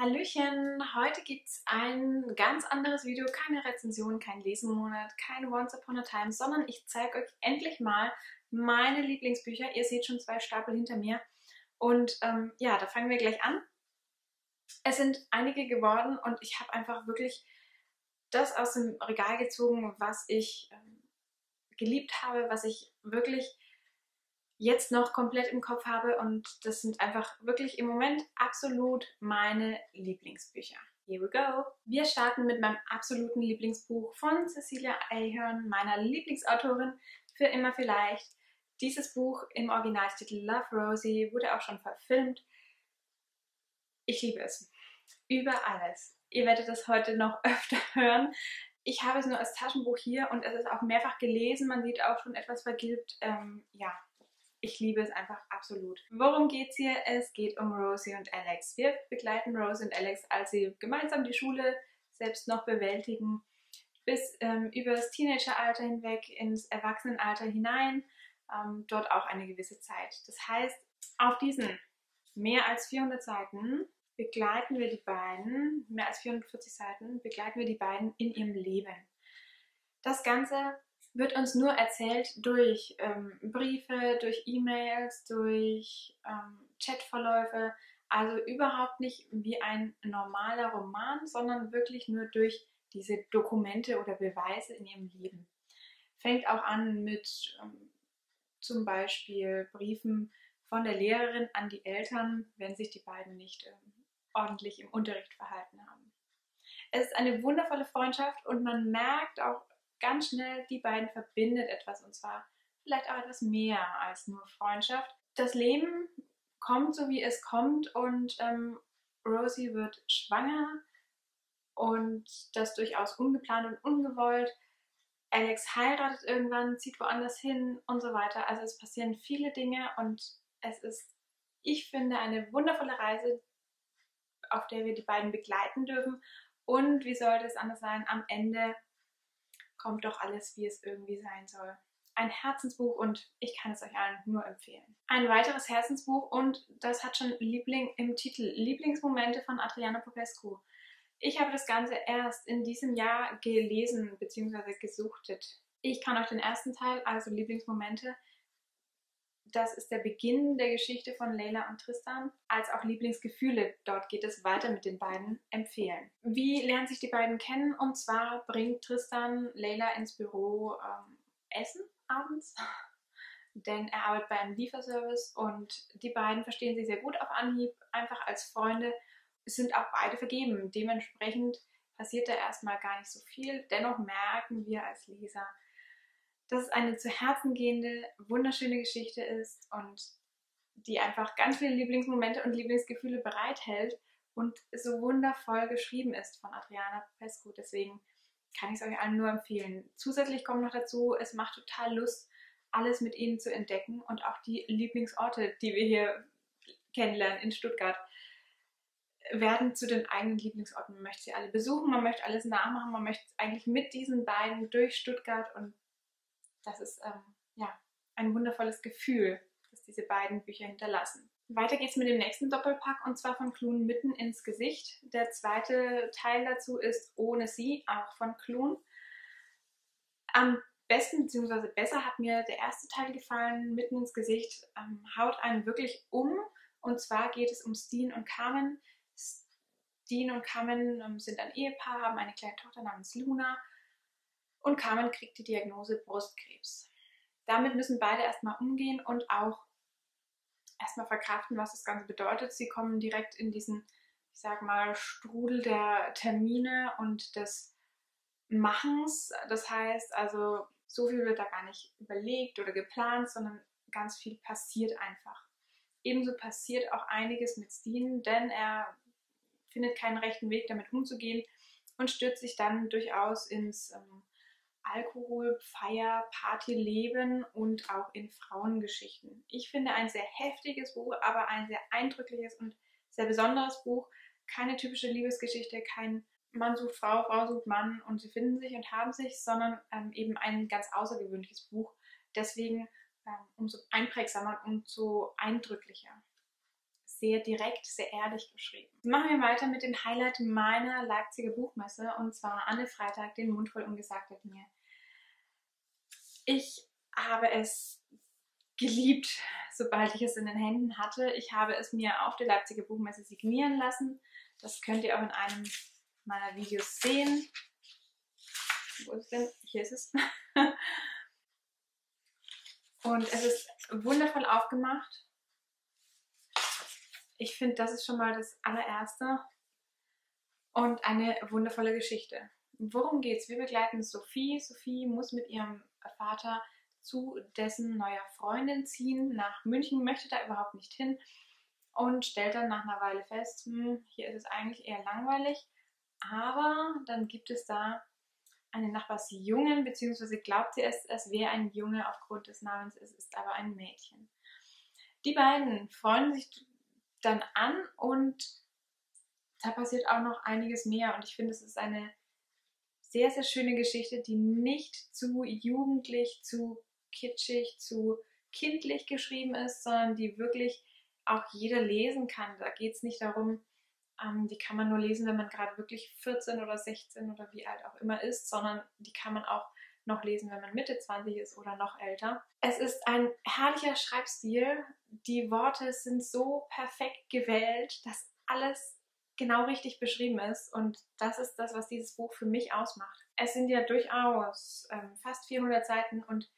Hallöchen, heute gibt es ein ganz anderes Video, keine Rezension, kein Lesemonat, kein Once Upon a Time, sondern ich zeige euch endlich mal meine Lieblingsbücher. Ihr seht schon 2 Stapel hinter mir und ja, da fangen wir gleich an. Es sind einige geworden und ich habe einfach wirklich das aus dem Regal gezogen, was ich geliebt habe, was ich wirklich jetzt noch komplett im Kopf habe, und das sind einfach wirklich im Moment absolut meine Lieblingsbücher. Here we go! Wir starten mit meinem absoluten Lieblingsbuch von Cecilia Ahern, meiner Lieblingsautorin für immer vielleicht. Dieses Buch im Originaltitel Love, Rosie wurde auch schon verfilmt. Ich liebe es. Über alles. Ihr werdet das heute noch öfter hören. Ich habe es nur als Taschenbuch hier und es ist auch mehrfach gelesen. Man sieht auch schon etwas vergilbt. Ja. Ich liebe es einfach absolut. Worum geht's hier? Es geht um Rosie und Alex. Wir begleiten Rosie und Alex, als sie gemeinsam die Schule selbst noch bewältigen, bis über das Teenageralter hinweg ins Erwachsenenalter hinein, dort auch eine gewisse Zeit. Das heißt, auf diesen mehr als 400 Seiten begleiten wir die beiden, mehr als 440 Seiten begleiten wir die beiden in ihrem Leben. Das Ganze wird uns nur erzählt durch Briefe, durch E-Mails, durch Chatverläufe. Also überhaupt nicht wie ein normaler Roman, sondern wirklich nur durch diese Dokumente oder Beweise in ihrem Leben. Fängt auch an mit zum Beispiel Briefen von der Lehrerin an die Eltern, wenn sich die beiden nicht ordentlich im Unterricht verhalten haben. Es ist eine wundervolle Freundschaft und man merkt auch ganz schnell, die beiden verbindet etwas, und zwar vielleicht auch etwas mehr als nur Freundschaft. Das Leben kommt so, wie es kommt, und Rosie wird schwanger und das durchaus ungeplant und ungewollt. Alex heiratet irgendwann, zieht woanders hin und so weiter. Also es passieren viele Dinge und es ist, ich finde, eine wundervolle Reise, auf der wir die beiden begleiten dürfen. Und wie sollte es anders sein, am Ende kommt doch alles, wie es irgendwie sein soll. Ein Herzensbuch und ich kann es euch allen nur empfehlen. Ein weiteres Herzensbuch, und das hat schon Liebling im Titel, Lieblingsmomente von Adriana Popescu. Ich habe das Ganze erst in diesem Jahr gelesen bzw. gesuchtet. Ich kann euch den ersten Teil, also Lieblingsmomente, das ist der Beginn der Geschichte von Leila und Tristan, als auch Lieblingsgefühle, dort geht es weiter mit den beiden, empfehlen. Wie lernen sich die beiden kennen? Und zwar bringt Tristan Leila ins Büro Essen abends, denn er arbeitet bei einem Lieferservice und die beiden verstehen sich sehr gut auf Anhieb, einfach als Freunde. Es sind auch beide vergeben, dementsprechend passiert da erstmal gar nicht so viel, dennoch merken wir als Leser, dass es eine zu Herzen gehende, wunderschöne Geschichte ist und die einfach ganz viele Lieblingsmomente und Lieblingsgefühle bereithält und so wundervoll geschrieben ist von Adriana Popescu. Deswegen kann ich es euch allen nur empfehlen. Zusätzlich kommt noch dazu, es macht total Lust, alles mit ihnen zu entdecken und auch die Lieblingsorte, die wir hier kennenlernen in Stuttgart, werden zu den eigenen Lieblingsorten. Man möchte sie alle besuchen, man möchte alles nachmachen, man möchte eigentlich mit diesen beiden durch Stuttgart, und das ist ja, ein wundervolles Gefühl, das diese beiden Bücher hinterlassen. Weiter geht's mit dem nächsten Doppelpack, und zwar von Kluun, Mitten ins Gesicht. Der zweite Teil dazu ist Ohne sie, auch von Kluun. Am besten bzw. besser hat mir der erste Teil gefallen, Mitten ins Gesicht, haut einen wirklich um. Und zwar geht es um Steen und Carmen. Steen und Carmen sind ein Ehepaar, haben eine kleine Tochter namens Luna. Und Carmen kriegt die Diagnose Brustkrebs. Damit müssen beide erstmal umgehen und auch erstmal verkraften, was das Ganze bedeutet. Sie kommen direkt in diesen, ich sag mal, Strudel der Termine und des Machens. Das heißt also, so viel wird da gar nicht überlegt oder geplant, sondern ganz viel passiert einfach. Ebenso passiert auch einiges mit Steen, denn er findet keinen rechten Weg, damit umzugehen und stürzt sich dann durchaus ins Alkohol, Feier, Partyleben und auch in Frauengeschichten. Ich finde, ein sehr heftiges Buch, aber ein sehr eindrückliches und sehr besonderes Buch. Keine typische Liebesgeschichte, kein Mann sucht Frau, Frau sucht Mann und sie finden sich und haben sich, sondern eben ein ganz außergewöhnliches Buch. Deswegen umso einprägsamer und umso eindrücklicher. sehr direkt, sehr ehrlich geschrieben. Machen wir weiter mit dem Highlight meiner Leipziger Buchmesse, und zwar Anne Freitag, den Mund voll ungesagter Dinge. Ich habe es geliebt, sobald ich es in den Händen hatte. Ich habe es mir auf der Leipziger Buchmesse signieren lassen. Das könnt ihr auch in einem meiner Videos sehen. Wo ist es denn? Hier ist es. Und es ist wundervoll aufgemacht. Ich finde, das ist schon mal das allererste. Und eine wundervolle Geschichte. Worum geht's? Wir begleiten Sophie. Sophie muss mit ihrem Vater zu dessen neuer Freundin ziehen nach München, möchte da überhaupt nicht hin und stellt dann nach einer Weile fest, hier ist es eigentlich eher langweilig. Aber dann gibt es da einen Nachbarsjungen, beziehungsweise glaubt sie es, es wäre ein Junge aufgrund des Namens, es ist aber ein Mädchen. Die beiden freuen sich dann an und da passiert auch noch einiges mehr und ich finde, es ist eine sehr, sehr schöne Geschichte, die nicht zu jugendlich, zu kitschig, zu kindlich geschrieben ist, sondern die wirklich auch jeder lesen kann. Da geht es nicht darum, die kann man nur lesen, wenn man gerade wirklich 14 oder 16 oder wie alt auch immer ist, sondern die kann man auch noch lesen, wenn man Mitte 20 ist oder noch älter. Es ist ein herrlicher Schreibstil. Die Worte sind so perfekt gewählt, dass alles genau richtig beschrieben ist und das ist das, was dieses Buch für mich ausmacht. Es sind ja durchaus fast 400 Seiten und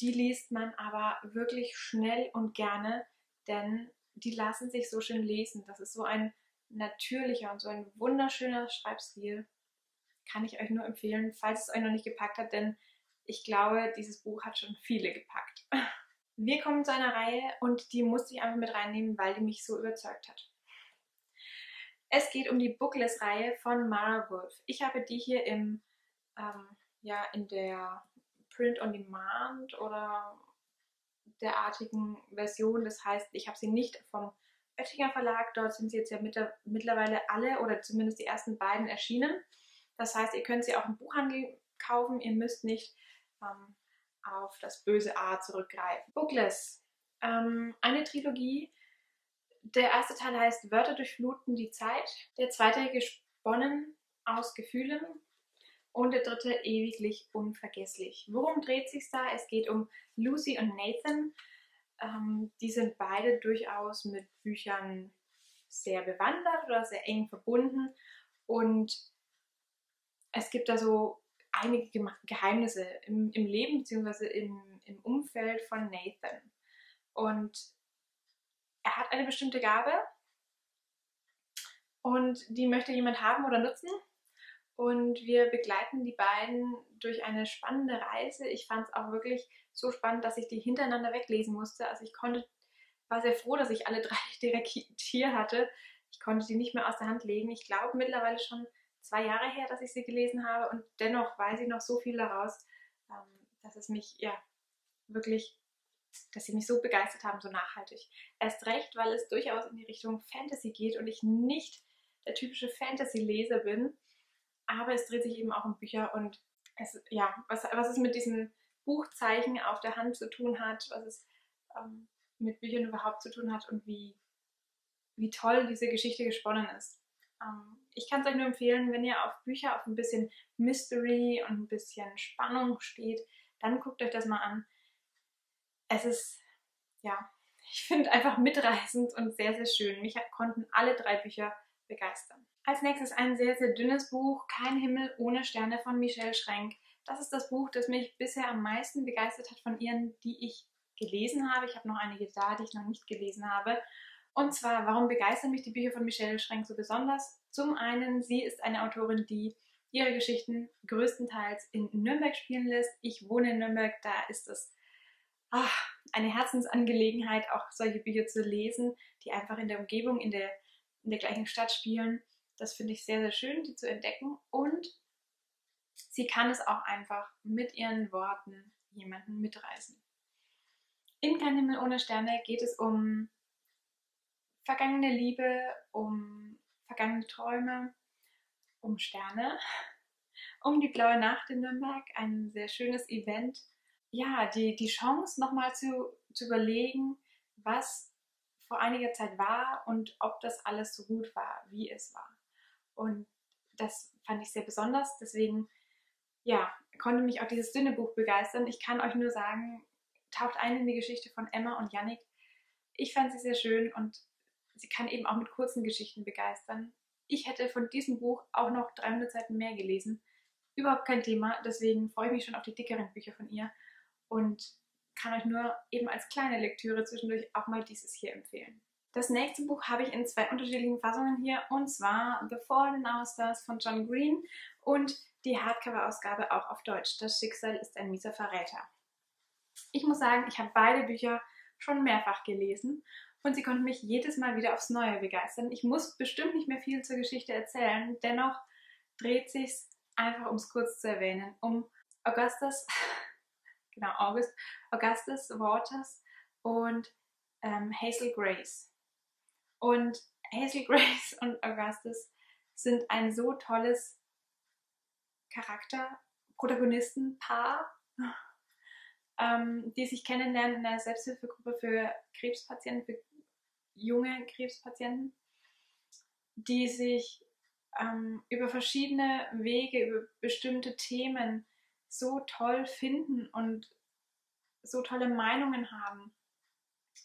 die liest man aber wirklich schnell und gerne, denn die lassen sich so schön lesen. Das ist so ein natürlicher und so ein wunderschöner Schreibstil, kann ich euch nur empfehlen, falls es euch noch nicht gepackt hat, denn ich glaube, dieses Buch hat schon viele gepackt. Wir kommen zu einer Reihe und die musste ich einfach mit reinnehmen, weil die mich so überzeugt hat. Es geht um die Bookless-Reihe von Mara Wolf. Ich habe die hier im, ja, in der Print-on-Demand oder derartigen Version. Das heißt, ich habe sie nicht vom Oettinger Verlag. Dort sind sie jetzt ja mittlerweile alle oder zumindest die ersten beiden erschienen. Das heißt, ihr könnt sie auch im Buchhandel kaufen. Ihr müsst nicht auf das böse A zurückgreifen. Bookless, eine Trilogie. Der erste Teil heißt Wörter durchfluten die Zeit. Der zweite gesponnen aus Gefühlen. Und der dritte ewiglich unvergesslich. Worum dreht sich's da? Es geht um Lucy und Nathan. Die sind beide durchaus mit Büchern sehr bewandert oder sehr eng verbunden und es gibt da so einige Geheimnisse im Leben bzw. im Umfeld von Nathan und er hat eine bestimmte Gabe und die möchte jemand haben oder nutzen und wir begleiten die beiden durch eine spannende Reise. Ich fand es auch wirklich so spannend, dass ich die hintereinander weglesen musste. Also ich war sehr froh, dass ich alle drei direkt hier hatte. Ich konnte die nicht mehr aus der Hand legen. Ich glaube mittlerweile schon 2 Jahre her, dass ich sie gelesen habe und dennoch weiß ich noch so viel daraus, dass es mich ja wirklich, dass sie mich so begeistert haben, so nachhaltig. Erst recht, weil es durchaus in die Richtung Fantasy geht und ich nicht der typische Fantasy-Leser bin, aber es dreht sich eben auch um Bücher und es, ja, was ist mit diesem Buchzeichen auf der Hand zu tun hat, was es mit Büchern überhaupt zu tun hat und wie toll diese Geschichte gesponnen ist. Ich kann es euch nur empfehlen, wenn ihr auf Bücher auf ein bisschen Mystery und ein bisschen Spannung steht, dann guckt euch das mal an. Es ist, ja, ich finde einfach mitreißend und sehr, sehr schön. Mich konnten alle 3 Bücher begeistern. Als nächstes ein sehr, sehr dünnes Buch, Kein Himmel ohne Sterne von Michelle Schrenk. Das ist das Buch, das mich bisher am meisten begeistert hat von ihren, die ich gelesen habe. Ich habe noch einige da, die ich noch nicht gelesen habe. Und zwar, warum begeistern mich die Bücher von Michelle Schrenk so besonders? Zum einen, sie ist eine Autorin, die ihre Geschichten größtenteils in Nürnberg spielen lässt. Ich wohne in Nürnberg, da ist es eine Herzensangelegenheit, auch solche Bücher zu lesen, die einfach in der Umgebung, in der gleichen Stadt spielen. Das finde ich sehr, sehr schön, die zu entdecken. Und sie kann es auch einfach mit ihren Worten jemanden mitreißen. In Kein Himmel ohne Sterne geht es um vergangene Liebe, um vergangene Träume, um Sterne, um die blaue Nacht in Nürnberg, ein sehr schönes Event. Ja, die Chance nochmal zu überlegen, was vor einiger Zeit war und ob das alles so gut war, wie es war. Und das fand ich sehr besonders, deswegen ja, konnte mich auch dieses dünne Buch begeistern. Ich kann euch nur sagen, taucht ein in die Geschichte von Emma und Yannick. Ich fand sie sehr schön und sie kann eben auch mit kurzen Geschichten begeistern. Ich hätte von diesem Buch auch noch 300 Seiten mehr gelesen. Überhaupt kein Thema, deswegen freue ich mich schon auf die dickeren Bücher von ihr und kann euch nur eben als kleine Lektüre zwischendurch auch mal dieses hier empfehlen. Das nächste Buch habe ich in zwei unterschiedlichen Fassungen hier, und zwar The Fault in Our Stars von John Green und die Hardcover-Ausgabe auch auf Deutsch, Das Schicksal ist ein mieser Verräter. Ich muss sagen, ich habe beide Bücher schon mehrfach gelesen und sie konnten mich jedes Mal wieder aufs Neue begeistern. Ich muss bestimmt nicht mehr viel zur Geschichte erzählen, dennoch dreht sich's, einfach um es kurz zu erwähnen, um Augustus Waters und Hazel Grace. Und Hazel Grace und Augustus sind ein so tolles Charakter-Protagonisten-Paar, die sich kennenlernen in einer Selbsthilfegruppe für Krebspatienten, für junge Krebspatienten, die sich über verschiedene Wege, über bestimmte Themen so toll finden und so tolle Meinungen haben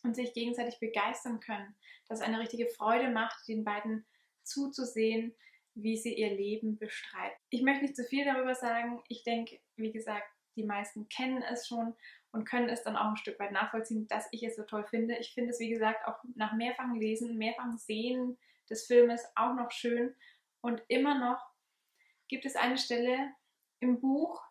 und sich gegenseitig begeistern können, dass es eine richtige Freude macht, den beiden zuzusehen, wie sie ihr Leben bestreiten. Ich möchte nicht zu viel darüber sagen. Ich denke, wie gesagt, die meisten kennen es schon und können es dann auch ein Stück weit nachvollziehen, dass ich es so toll finde. Ich finde es, wie gesagt, auch nach mehrfachem Lesen, mehrfachem Sehen des Filmes auch noch schön. Und immer noch gibt es eine Stelle im Buch,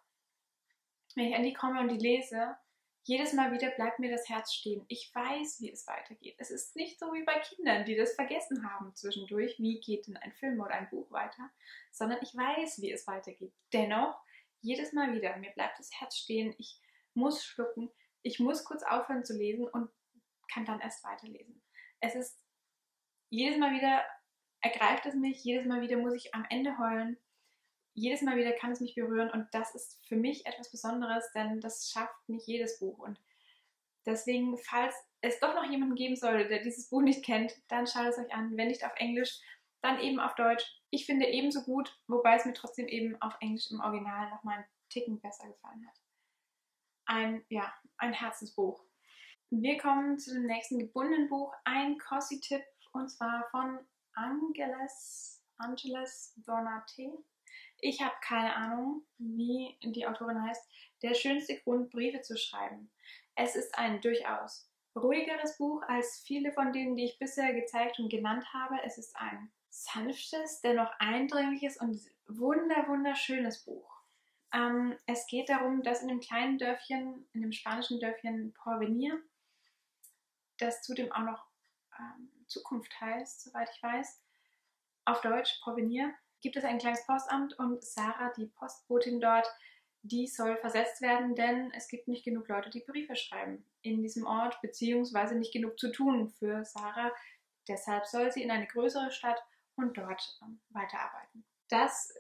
wenn ich an die komme und die lese, jedes Mal wieder bleibt mir das Herz stehen. Ich weiß, wie es weitergeht. Es ist nicht so wie bei Kindern, die das vergessen haben zwischendurch, wie geht denn ein Film oder ein Buch weiter, sondern ich weiß, wie es weitergeht. Dennoch, jedes Mal wieder, mir bleibt das Herz stehen, ich muss schlucken, ich muss kurz aufhören zu lesen und kann dann erst weiterlesen. Es ist jedes Mal wieder, ergreift es mich, jedes Mal wieder muss ich am Ende heulen, jedes Mal wieder kann es mich berühren und das ist für mich etwas Besonderes, denn das schafft nicht jedes Buch. Und deswegen, falls es doch noch jemanden geben sollte, der dieses Buch nicht kennt, dann schaut es euch an. Wenn nicht auf Englisch, dann eben auf Deutsch. Ich finde ebenso gut, wobei es mir trotzdem eben auf Englisch im Original nochmal einen Ticken besser gefallen hat. Ein Herzensbuch. Wir kommen zu dem nächsten gebundenen Buch, ein Kossi-Tipp, und zwar von Angeles Donaté. Ich habe keine Ahnung, wie die Autorin heißt. Der schönste Grund, Briefe zu schreiben. Es ist ein durchaus ruhigeres Buch als viele von denen, die ich bisher gezeigt und genannt habe. Es ist ein sanftes, dennoch eindringliches und wunderschönes Buch. Es geht darum, dass in einem kleinen Dörfchen, in dem spanischen Dörfchen Porvenir, das zudem auch noch Zukunft heißt, soweit ich weiß, auf Deutsch Porvenir, gibt es ein kleines Postamt und Sarah, die Postbotin dort, die soll versetzt werden, denn es gibt nicht genug Leute, die Briefe schreiben in diesem Ort, beziehungsweise nicht genug zu tun für Sarah. Deshalb soll sie in eine größere Stadt und dort weiterarbeiten. Das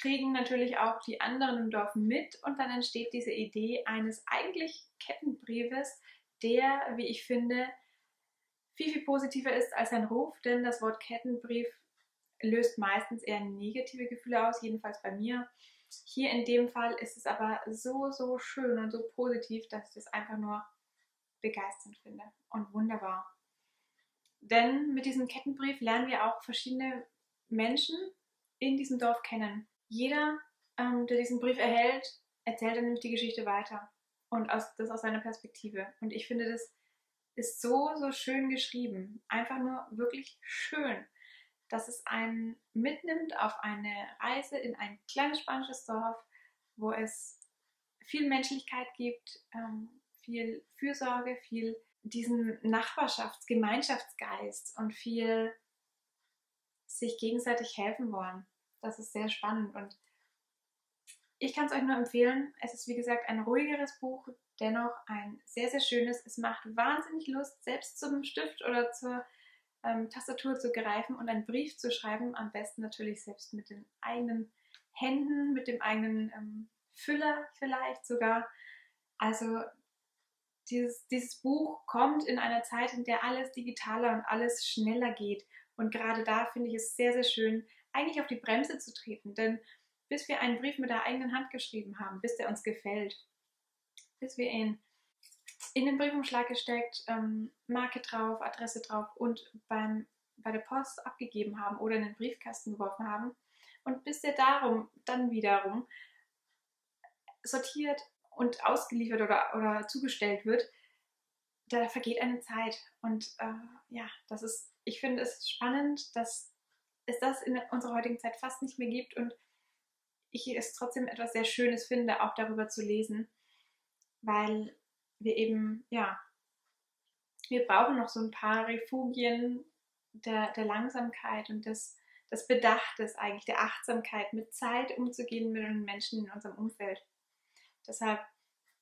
kriegen natürlich auch die anderen im Dorf mit und dann entsteht diese Idee eines eigentlich Kettenbriefes, der, wie ich finde, viel, viel positiver ist als ein Ruf, denn das Wort Kettenbrief löst meistens eher negative Gefühle aus, jedenfalls bei mir. Hier in dem Fall ist es aber so schön und so positiv, dass ich das einfach nur begeisternd finde und wunderbar. Denn mit diesem Kettenbrief lernen wir auch verschiedene Menschen in diesem Dorf kennen. Jeder, der diesen Brief erhält, erzählt dann nämlich die Geschichte weiter und das aus seiner Perspektive. Und ich finde, das ist so schön geschrieben, einfach nur wirklich schön, dass es einen mitnimmt auf eine Reise in ein kleines spanisches Dorf, wo es viel Menschlichkeit gibt, viel Fürsorge, viel diesen Nachbarschafts-Gemeinschaftsgeist und viel sich gegenseitig helfen wollen. Das ist sehr spannend und ich kann es euch nur empfehlen. Es ist, wie gesagt, ein ruhigeres Buch, dennoch ein sehr schönes. Es macht wahnsinnig Lust, selbst zum Stift oder zur Tastatur zu greifen und einen Brief zu schreiben, am besten natürlich selbst mit den eigenen Händen, mit dem eigenen Füller vielleicht sogar. Also Dieses Buch kommt in einer Zeit, in der alles digitaler und alles schneller geht. Und gerade da finde ich es sehr, sehr schön, eigentlich auf die Bremse zu treten. Denn bis wir einen Brief mit der eigenen Hand geschrieben haben, bis der uns gefällt, bis wir ihn in den Briefumschlag gesteckt, Marke drauf, Adresse drauf und bei der Post abgegeben haben oder in den Briefkasten geworfen haben. Und bis der darum dann wiederum sortiert und ausgeliefert oder zugestellt wird, da vergeht eine Zeit. Und ja, das ist, ich finde es spannend, dass es das in unserer heutigen Zeit fast nicht mehr gibt und ich es trotzdem etwas sehr Schönes finde, auch darüber zu lesen, weil wir eben, ja, wir brauchen noch so ein paar Refugien der Langsamkeit und des Bedachtes eigentlich, der Achtsamkeit, mit Zeit umzugehen mit den Menschen in unserem Umfeld. Deshalb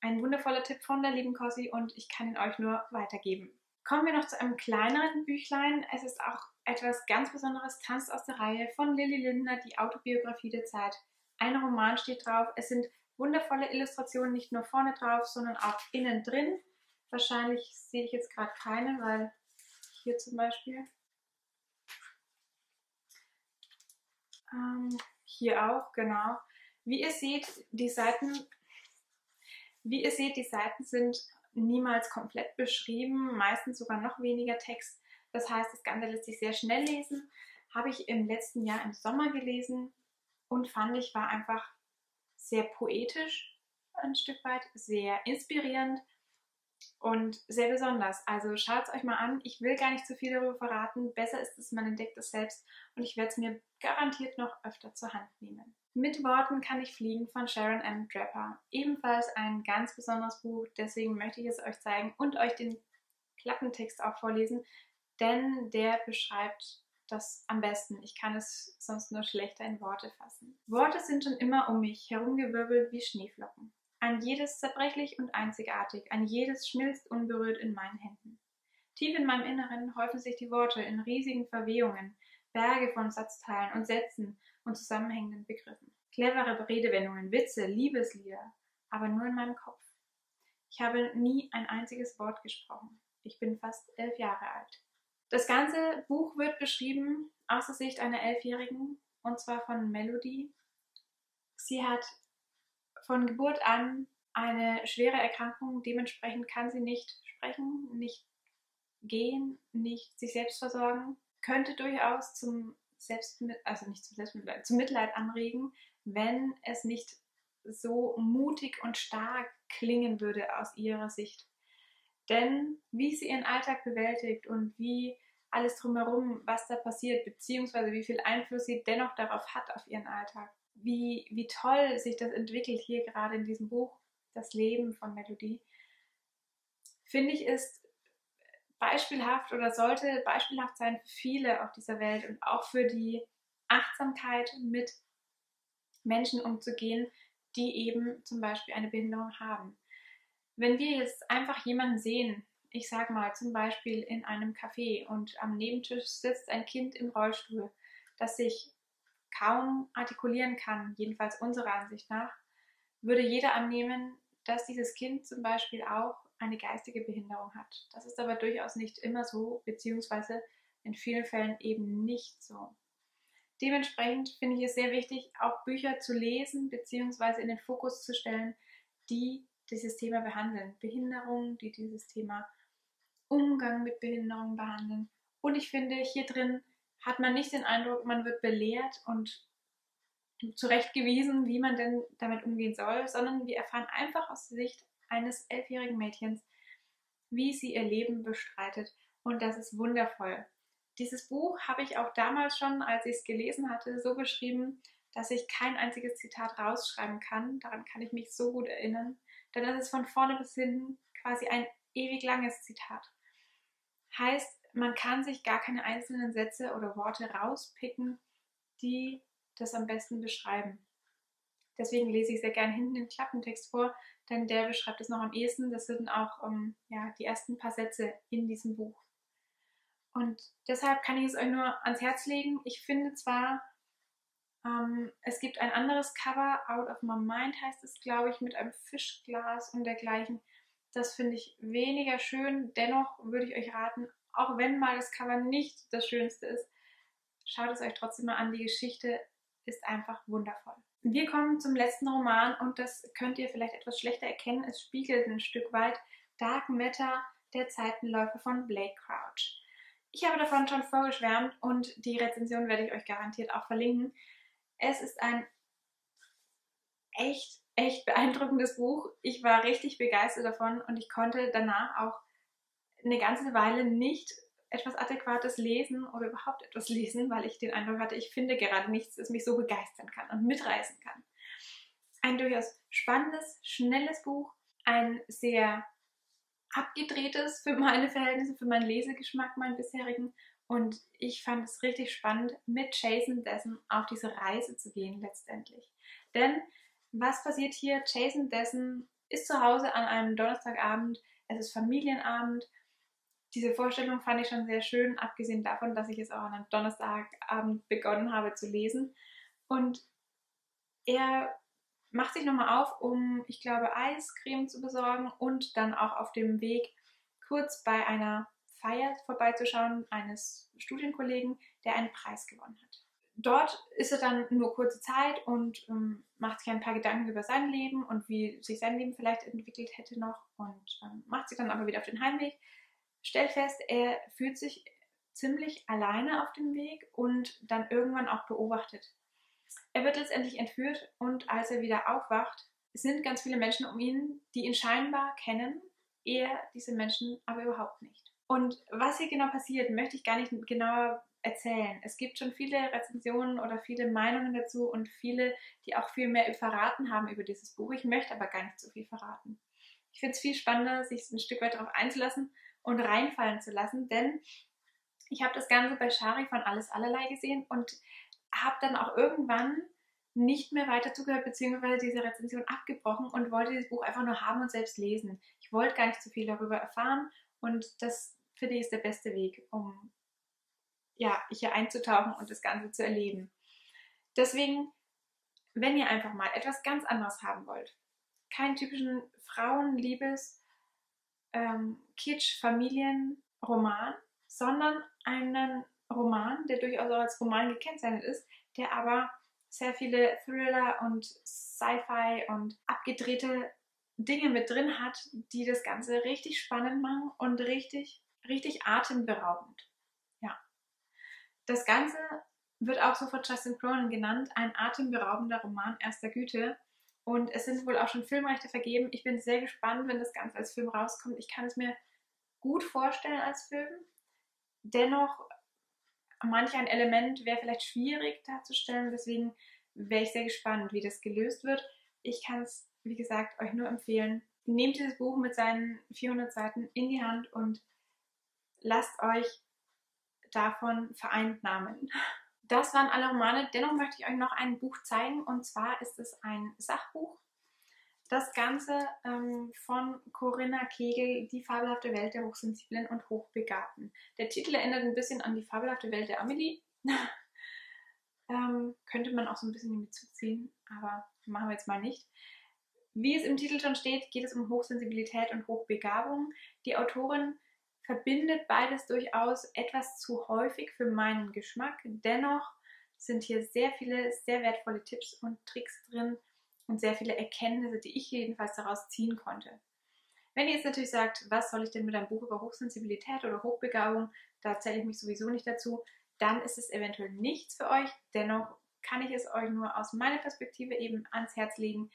ein wundervoller Tipp von der lieben Cossi und ich kann ihn euch nur weitergeben. Kommen wir noch zu einem kleineren Büchlein. Es ist auch etwas ganz Besonderes, Tanz aus der Reihe von Lilly Lindner, die Autobiografie der Zeit. Ein Roman steht drauf, es sind wundervolle Illustrationen, nicht nur vorne drauf, sondern auch innen drin. Wahrscheinlich sehe ich jetzt gerade keine, weil hier zum Beispiel, hier auch, genau. Wie ihr seht, die Seiten sind niemals komplett beschrieben, meistens sogar noch weniger Text. Das heißt, das Ganze lässt sich sehr schnell lesen. Habe ich im letzten Jahr im Sommer gelesen und fand ich, war einfach sehr poetisch ein Stück weit, sehr inspirierend und sehr besonders. Also schaut es euch mal an. Ich will gar nicht zu viel darüber verraten. Besser ist es, man entdeckt es selbst und ich werde es mir garantiert noch öfter zur Hand nehmen. Mit Worten kann ich fliegen von Sharon M. Draper. Ebenfalls ein ganz besonderes Buch, deswegen möchte ich es euch zeigen und euch den Klappentext auch vorlesen, denn der beschreibt das am besten. Ich kann es sonst nur schlechter in Worte fassen. Worte sind schon immer um mich herumgewirbelt wie Schneeflocken. An jedes zerbrechlich und einzigartig, an jedes schmilzt unberührt in meinen Händen. Tief in meinem Inneren häufen sich die Worte in riesigen Verwehungen, Berge von Satzteilen und Sätzen und zusammenhängenden Begriffen. Clevere Redewendungen, Witze, Liebeslieder, aber nur in meinem Kopf. Ich habe nie ein einziges Wort gesprochen. Ich bin fast 11 Jahre alt. Das ganze Buch wird beschrieben aus der Sicht einer 11-Jährigen, und zwar von Melody. Sie hat von Geburt an eine schwere Erkrankung, dementsprechend kann sie nicht sprechen, nicht gehen, nicht sich selbst versorgen. Könnte durchaus zum Mitleid anregen, wenn es nicht so mutig und stark klingen würde aus ihrer Sicht. Denn wie sie ihren Alltag bewältigt und wie alles drumherum, was da passiert, beziehungsweise wie viel Einfluss sie dennoch darauf hat, auf ihren Alltag, wie toll sich das entwickelt hier gerade in diesem Buch, das Leben von Melody, finde ich, ist beispielhaft oder sollte beispielhaft sein für viele auf dieser Welt und auch für die Achtsamkeit, mit Menschen umzugehen, die eben zum Beispiel eine Behinderung haben. Wenn wir jetzt einfach jemanden sehen, ich sag mal zum Beispiel in einem Café und am Nebentisch sitzt ein Kind im Rollstuhl, das sich kaum artikulieren kann, jedenfalls unserer Ansicht nach, würde jeder annehmen, dass dieses Kind zum Beispiel auch eine geistige Behinderung hat. Das ist aber durchaus nicht immer so, beziehungsweise in vielen Fällen eben nicht so. Dementsprechend finde ich es sehr wichtig, auch Bücher zu lesen, beziehungsweise in den Fokus zu stellen, die dieses Thema behandeln. Behinderungen, die dieses Thema Umgang mit Behinderungen behandeln. Und ich finde, hier drin hat man nicht den Eindruck, man wird belehrt und zurechtgewiesen, wie man denn damit umgehen soll, sondern wir erfahren einfach aus der Sicht eines 11-jährigen Mädchens, wie sie ihr Leben bestreitet. Und das ist wundervoll. Dieses Buch habe ich auch damals schon, als ich es gelesen hatte, so beschrieben, dass ich kein einziges Zitat rausschreiben kann. Daran kann ich mich so gut erinnern. Denn das ist von vorne bis hinten quasi ein ewig langes Zitat. Heißt, man kann sich gar keine einzelnen Sätze oder Worte rauspicken, die das am besten beschreiben. Deswegen lese ich sehr gerne hinten den Klappentext vor, denn der beschreibt es noch am ehesten. Das sind auch die ersten paar Sätze in diesem Buch. Und deshalb kann ich es euch nur ans Herz legen. Ich finde zwar, es gibt ein anderes Cover, Out of My Mind heißt es, glaube ich, mit einem Fischglas und dergleichen. Das finde ich weniger schön. Dennoch würde ich euch raten, auch wenn mal das Cover nicht das Schönste ist, schaut es euch trotzdem mal an. Die Geschichte ist einfach wundervoll. Wir kommen zum letzten Roman und das könnt ihr vielleicht etwas schlechter erkennen. Es spiegelt ein Stück weit Dark Matter, der Zeitenläufe von Blake Crouch. Ich habe davon schon vorgeschwärmt und die Rezension werde ich euch garantiert auch verlinken. Es ist ein echt beeindruckendes Buch. Ich war richtig begeistert davon und ich konnte danach auch eine ganze Weile nicht etwas Adäquates lesen oder überhaupt etwas lesen, weil ich den Eindruck hatte, ich finde gerade nichts, das mich so begeistern kann und mitreißen kann. Ein durchaus spannendes, schnelles Buch, ein sehr abgedrehtes für meine Verhältnisse, für meinen Lesegeschmack, meinen bisherigen, und ich fand es richtig spannend, mit Jason Dessen auf diese Reise zu gehen letztendlich. Denn was passiert hier? Jason Dessen ist zu Hause an einem Donnerstagabend, es ist Familienabend. Diese Vorstellung fand ich schon sehr schön, abgesehen davon, dass ich es auch an einem Donnerstagabend begonnen habe zu lesen. Und er macht sich nochmal auf, um, ich glaube, Eiscreme zu besorgen und dann auch auf dem Weg kurz bei einer Feier vorbeizuschauen eines Studienkollegen, der einen Preis gewonnen hat. Dort ist er dann nur kurze Zeit und macht sich ein paar Gedanken über sein Leben und wie sich sein Leben vielleicht entwickelt hätte noch, und macht sich dann aber wieder auf den Heimweg. Stellt fest, er fühlt sich ziemlich alleine auf dem Weg und dann irgendwann auch beobachtet. Er wird letztendlich entführt und als er wieder aufwacht, sind ganz viele Menschen um ihn, die ihn scheinbar kennen, er diese Menschen aber überhaupt nicht. Und was hier genau passiert, möchte ich gar nicht genauer erzählen. Es gibt schon viele Rezensionen oder viele Meinungen dazu und viele, die auch viel mehr verraten haben über dieses Buch. Ich möchte aber gar nicht so viel verraten. Ich finde es viel spannender, sich ein Stück weit darauf einzulassen und reinfallen zu lassen, denn ich habe das Ganze bei Shari von Alles Allerlei gesehen und habe dann auch irgendwann nicht mehr weiter zugehört, beziehungsweise diese Rezension abgebrochen und wollte dieses Buch einfach nur haben und selbst lesen. Ich wollte gar nicht so viel darüber erfahren und das, finde ich, ist der beste Weg, um ja, hier einzutauchen und das Ganze zu erleben. Deswegen, wenn ihr einfach mal etwas ganz anderes haben wollt, keinen typischen Frauenliebes- Kitsch-Familienroman, sondern einen Roman, der durchaus auch als Roman gekennzeichnet ist, der aber sehr viele Thriller und Sci-Fi und abgedrehte Dinge mit drin hat, die das Ganze richtig spannend machen und richtig atemberaubend. Ja. Das Ganze wird auch so von Justin Cronin genannt, ein atemberaubender Roman erster Güte. Und es sind wohl auch schon Filmrechte vergeben. Ich bin sehr gespannt, wenn das Ganze als Film rauskommt. Ich kann es mir gut vorstellen als Film. Dennoch, manch ein Element wäre vielleicht schwierig darzustellen. Deswegen wäre ich sehr gespannt, wie das gelöst wird. Ich kann es, wie gesagt, euch nur empfehlen. Nehmt dieses Buch mit seinen 400 Seiten in die Hand und lasst euch davon vereinnahmen. Das waren alle Romane. Dennoch möchte ich euch noch ein Buch zeigen, und zwar ist es ein Sachbuch. Das Ganze von Corinna Kegel, Die fabelhafte Welt der Hochsensiblen und Hochbegabten. Der Titel erinnert ein bisschen an Die fabelhafte Welt der Amelie. Könnte man auch so ein bisschen mitzuziehen, aber machen wir jetzt mal nicht. Wie es im Titel schon steht, geht es um Hochsensibilität und Hochbegabung. Die Autorin verbindet beides durchaus etwas zu häufig für meinen Geschmack. Dennoch sind hier sehr viele, sehr wertvolle Tipps und Tricks drin und sehr viele Erkenntnisse, die ich jedenfalls daraus ziehen konnte. Wenn ihr jetzt natürlich sagt, was soll ich denn mit einem Buch über Hochsensibilität oder Hochbegabung, da zähle ich mich sowieso nicht dazu, dann ist es eventuell nichts für euch. Dennoch kann ich es euch nur aus meiner Perspektive eben ans Herz legen.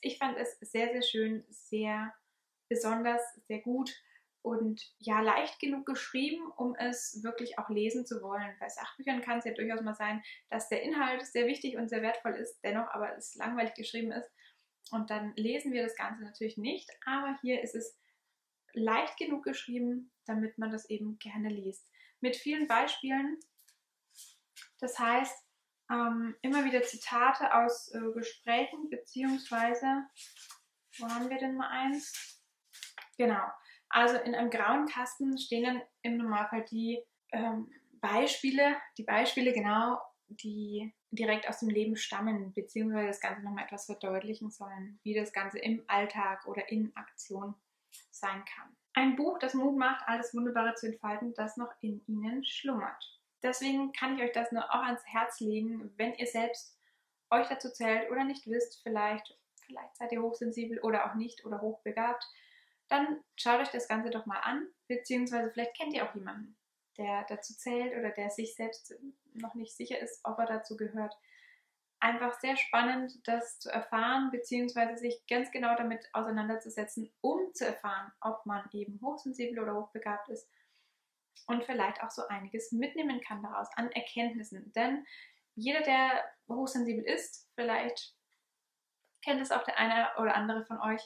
Ich fand es sehr, sehr schön, sehr besonders, sehr gut. Und ja, leicht genug geschrieben, um es wirklich auch lesen zu wollen. Bei Sachbüchern kann es ja durchaus mal sein, dass der Inhalt sehr wichtig und sehr wertvoll ist, dennoch aber es langweilig geschrieben ist. Und dann lesen wir das Ganze natürlich nicht, aber hier ist es leicht genug geschrieben, damit man das eben gerne liest. Mit vielen Beispielen, das heißt, immer wieder Zitate aus Gesprächen, beziehungsweise, wo haben wir denn mal eins? Genau. Also in einem grauen Kasten stehen dann im Normalfall die Beispiele, genau, die direkt aus dem Leben stammen, beziehungsweise das Ganze nochmal etwas verdeutlichen sollen, wie das Ganze im Alltag oder in Aktion sein kann. Ein Buch, das Mut macht, alles Wunderbare zu entfalten, das noch in Ihnen schlummert. Deswegen kann ich euch das nur auch ans Herz legen, wenn ihr selbst euch dazu zählt oder nicht wisst, vielleicht seid ihr hochsensibel oder auch nicht oder hochbegabt, dann schaut euch das Ganze doch mal an, beziehungsweise vielleicht kennt ihr auch jemanden, der dazu zählt oder der sich selbst noch nicht sicher ist, ob er dazu gehört. Einfach sehr spannend, das zu erfahren, beziehungsweise sich ganz genau damit auseinanderzusetzen, um zu erfahren, ob man eben hochsensibel oder hochbegabt ist und vielleicht auch so einiges mitnehmen kann daraus an Erkenntnissen. Denn jeder, der hochsensibel ist, vielleicht kennt es auch der eine oder andere von euch,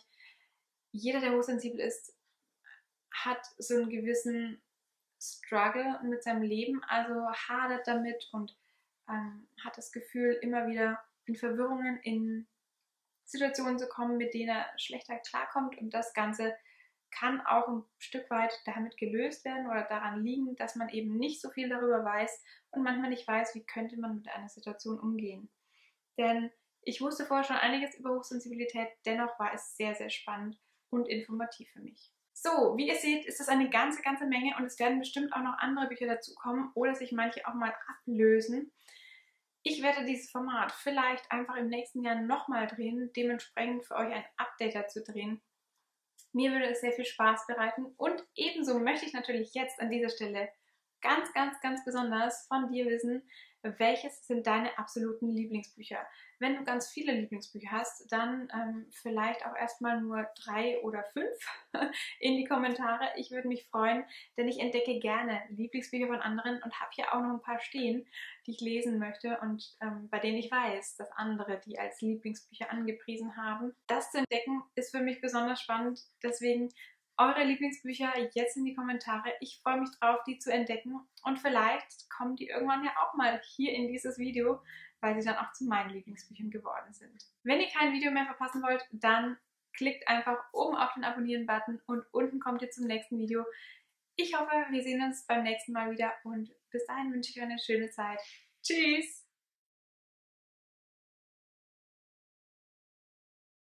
jeder, der hochsensibel ist, hat so einen gewissen Struggle mit seinem Leben, also hadert damit und hat das Gefühl, immer wieder in Verwirrungen, in Situationen zu kommen, mit denen er schlechter klarkommt. Und das Ganze kann auch ein Stück weit damit gelöst werden oder daran liegen, dass man eben nicht so viel darüber weiß und manchmal nicht weiß, wie könnte man mit einer Situation umgehen. Denn ich wusste vorher schon einiges über Hochsensibilität, dennoch war es sehr, sehr spannend und informativ für mich. So, wie ihr seht, ist das eine ganze, ganze Menge und es werden bestimmt auch noch andere Bücher dazukommen oder sich manche auch mal ablösen. Ich werde dieses Format vielleicht einfach im nächsten Jahr nochmal drehen, dementsprechend für euch ein Update dazu drehen. Mir würde es sehr viel Spaß bereiten und ebenso möchte ich natürlich jetzt an dieser Stelle ganz, ganz, ganz besonders von dir wissen, welches sind deine absoluten Lieblingsbücher? Wenn du ganz viele Lieblingsbücher hast, dann vielleicht auch erstmal nur 3 oder 5 in die Kommentare. Ich würde mich freuen, denn ich entdecke gerne Lieblingsbücher von anderen und habe hier auch noch ein paar stehen, die ich lesen möchte und bei denen ich weiß, dass andere die als Lieblingsbücher angepriesen haben. Das zu entdecken ist für mich besonders spannend, deswegen eure Lieblingsbücher jetzt in die Kommentare. Ich freue mich drauf, die zu entdecken und vielleicht kommen die irgendwann ja auch mal hier in dieses Video, weil sie dann auch zu meinen Lieblingsbüchern geworden sind. Wenn ihr kein Video mehr verpassen wollt, dann klickt einfach oben auf den Abonnieren-Button und unten kommt ihr zum nächsten Video. Ich hoffe, wir sehen uns beim nächsten Mal wieder und bis dahin wünsche ich euch eine schöne Zeit. Tschüss!